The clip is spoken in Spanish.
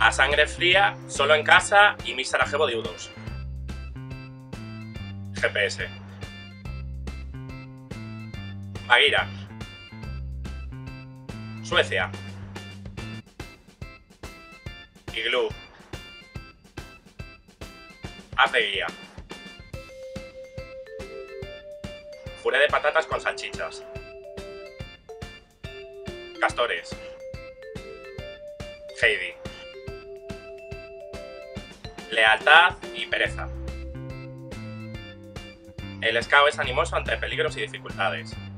a sangre fría, solo en casa y mi Sarajevo de U2. GPS. Bagira. Suecia. Iglú. Apeguía. Puré de patatas con salchichas. Castores. Heidi. Lealtad y pereza. El escao es animoso ante peligros y dificultades.